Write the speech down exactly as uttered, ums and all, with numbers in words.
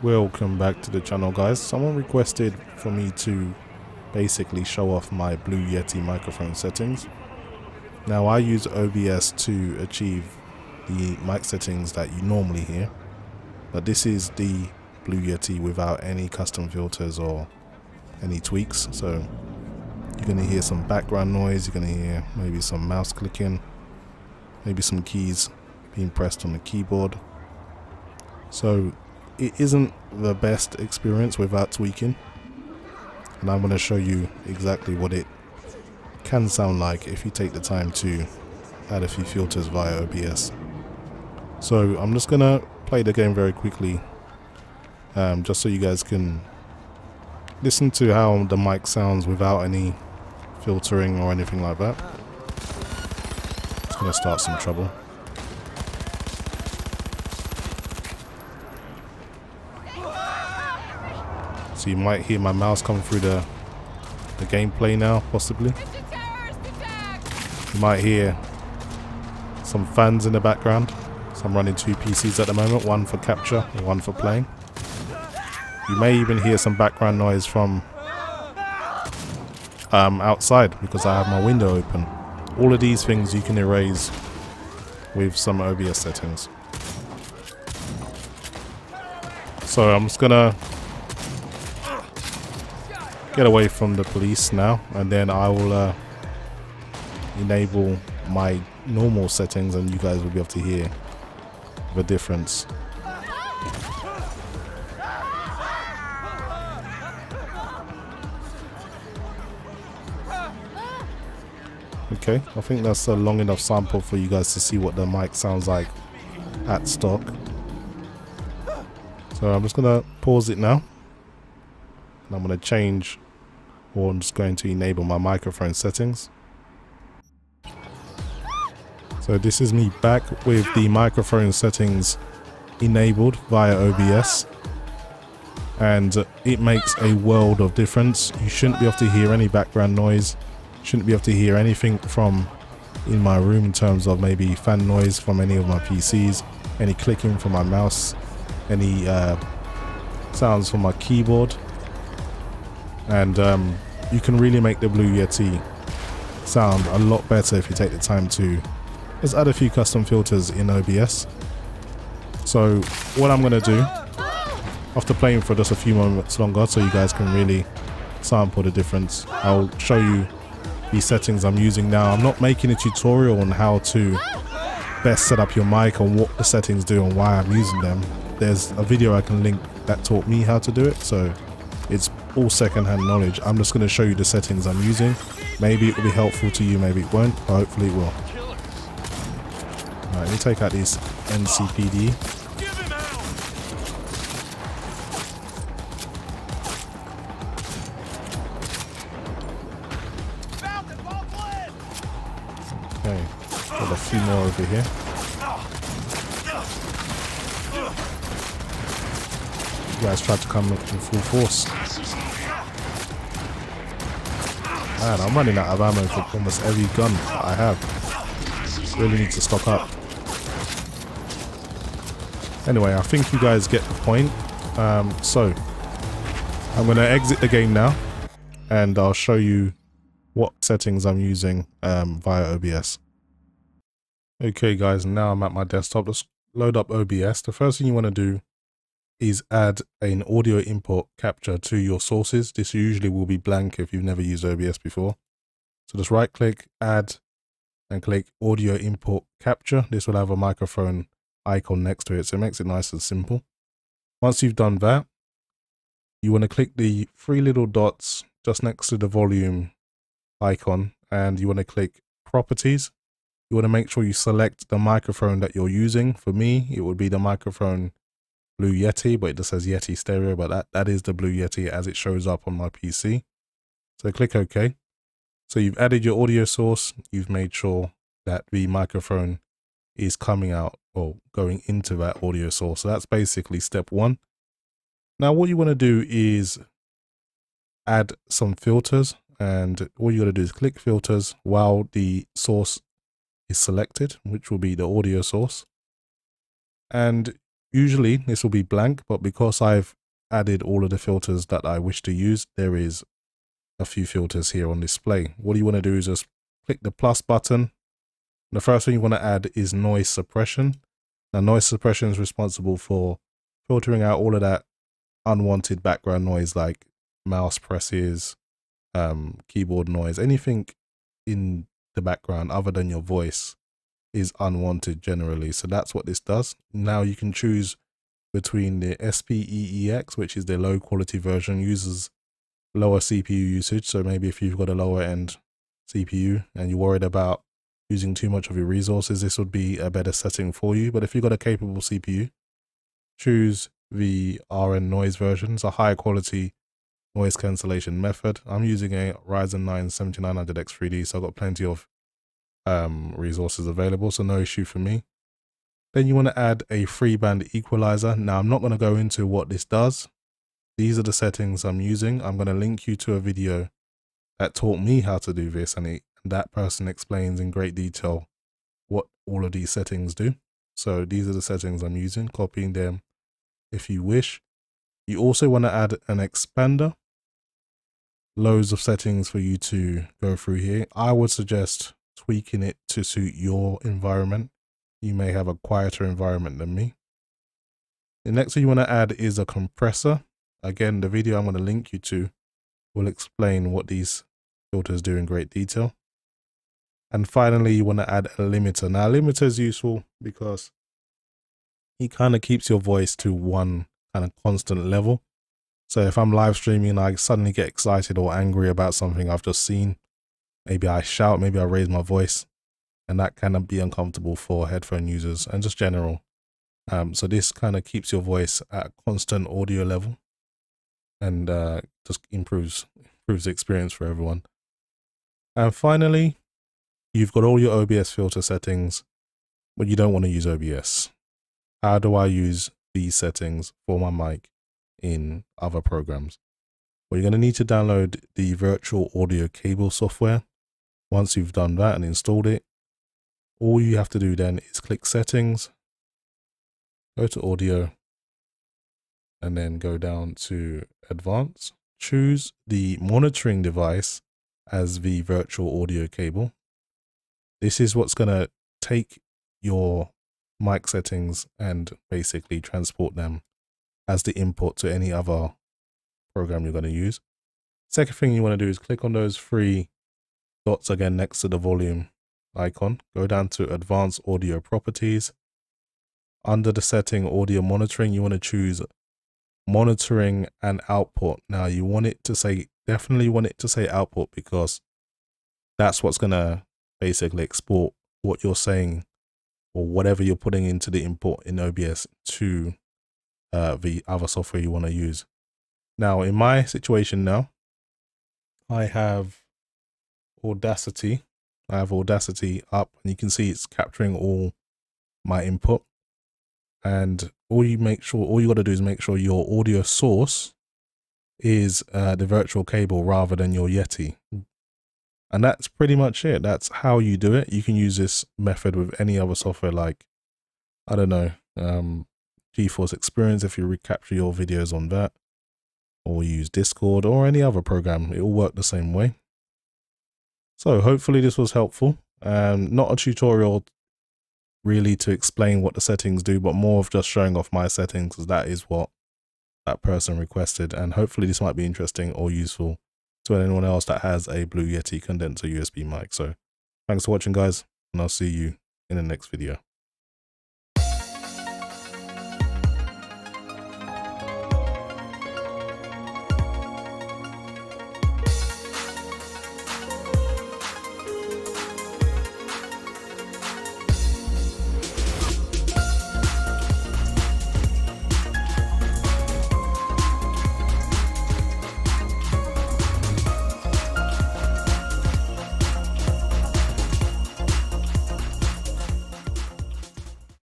Welcome back to the channel, guys. Someone requested for me to basically show off my Blue Yeti microphone settings. Now I use O B S to achieve the mic settings that you normally hear, but this is the Blue Yeti without any custom filters or any tweaks, so you're going to hear some background noise, you're going to hear maybe some mouse clicking, maybe some keys being pressed on the keyboard. So it isn't the best experience without tweaking, and I'm going to show you exactly what it can sound like if you take the time to add a few filters via O B S. So I'm just going to play the game very quickly, um, just so you guys can listen to how the mic sounds without any filtering or anything like that. It's going to start some trouble. So you might hear my mouse come through the, the gameplay now, possibly. You might hear some fans in the background. So I'm running two P Cs at the moment, one for capture and one for playing. You may even hear some background noise from um, outside because I have my window open. All of these things you can erase with some O B S settings. So I'm just going to get away from the police now, and then I will uh, enable my normal settings and you guys will be able to hear the difference. Okay, I think that's a long enough sample for you guys to see what the mic sounds like at stock. So I'm just gonna pause it now, and I'm gonna change, or I'm just going to enable my microphone settings. So this is me back with the microphone settings enabled via O B S, and it makes a world of difference. You shouldn't be able to hear any background noise, shouldn't be able to hear anything from in my room in terms of maybe fan noise from any of my P Cs, any clicking from my mouse, any uh, sounds from my keyboard. And um, you can really make the Blue Yeti sound a lot better if you take the time to just add a few custom filters in O B S. So what I'm going to do, after playing for just a few moments longer so you guys can really sample the difference, I'll show you the settings I'm using now. I'm not making a tutorial on how to best set up your mic or what the settings do and why I'm using them. There's a video I can link that taught me how to do it, so it's all second-hand knowledge. I'm just going to show you the settings I'm using. Maybe it will be helpful to you, maybe it won't, but hopefully it will. Alright, let me take out this N C P D. Okay, got a few more over here. You guys tried to come in full force. Man, I'm running out of ammo for almost every gun that I have. Really need to stock up. Anyway, I think you guys get the point. Um, so, I'm going to exit the game now, and I'll show you what settings I'm using um, via O B S. Okay guys, now I'm at my desktop. Let's load up O B S. The first thing you want to do is add an audio input capture to your sources. This usually will be blank if you've never used O B S before. So just right click, add, and click audio input capture. This will have a microphone icon next to it, so it makes it nice and simple. Once you've done that, you want to click the three little dots just next to the volume icon, and you want to click properties. You want to make sure you select the microphone that you're using. For me, it would be the microphone Blue Yeti, but it just says Yeti Stereo, but that, that is the Blue Yeti as it shows up on my P C. So click OK. So you've added your audio source. You've made sure that the microphone is coming out or going into that audio source. So that's basically step one. Now what you want to do is add some filters. And all you got to do is click filters while the source is selected, which will be the audio source. And Usually this will be blank, but because I've added all of the filters that I wish to use, there is a few filters here on display. What you want to do is just click the plus button. The first thing you want to add is noise suppression. Now, noise suppression is responsible for filtering out all of that unwanted background noise like mouse presses, um, keyboard noise, anything in the background other than your voice is unwanted generally. So that's what this does. Now you can choose between the SPEEX, which is the low quality version, uses lower C P U usage. So maybe if you've got a lower end C P U and you're worried about using too much of your resources, this would be a better setting for you. But if you've got a capable C P U, choose the R N noise version. It's a higher quality noise cancellation method. I'm using a Ryzen nine seventy-nine hundred X three D, so I've got plenty of um, resources available, so no issue for me. Then you want to add a free band equalizer. Now, I'm not going to go into what this does. These are the settings I'm using. I'm going to link you to a video that taught me how to do this, and it, that person explains in great detail what all of these settings do. So these are the settings I'm using, copying them if you wish. You also want to add an expander. Loads of settings for you to go through here. I would suggest tweaking it to suit your environment. You may have a quieter environment than me. The next thing you want to add is a compressor. Again, the video I'm going to link you to will explain what these filters do in great detail. And finally, you want to add a limiter. Now, a limiter is useful because it kind of keeps your voice to one kind of constant level. So if I'm live streaming and I suddenly get excited or angry about something I've just seen, maybe I shout, maybe I raise my voice, and that can be uncomfortable for headphone users and just general. Um, so this kind of keeps your voice at a constant audio level and uh, just improves, improves the experience for everyone. And finally, you've got all your O B S filter settings, but you don't want to use O B S. How do I use these settings for my mic in other programs? Well, you're going to need to download the virtual audio cable software. Once you've done that and installed it, all you have to do then is click settings, go to audio, and then go down to advanced. Choose the monitoring device as the virtual audio cable. This is what's going to take your mic settings and basically transport them as the input to any other program you're going to use. Second thing you want to do is click on those three dots again next to the volume icon. Go down to advanced audio properties. Under the setting audio monitoring, you want to choose monitoring and output. Now you want it to say, definitely want it to say output, because that's what's going to basically export what you're saying or whatever you're putting into the input in O B S to uh, the other software you want to use. Now, in my situation now, I have Audacity. I have Audacity up, and you can see it's capturing all my input. And all you make sure, all you got to do is make sure your audio source is uh, the virtual cable rather than your Yeti. And that's pretty much it. That's how you do it. You can use this method with any other software like, I don't know, um, GeForce Experience if you recapture your videos on that, or use Discord or any other program. It will work the same way. So hopefully this was helpful. Um, not a tutorial really to explain what the settings do, but more of just showing off my settings, because that is what that person requested. And hopefully this might be interesting or useful to anyone else that has a Blue Yeti condenser U S B mic. So thanks for watching, guys, and I'll see you in the next video.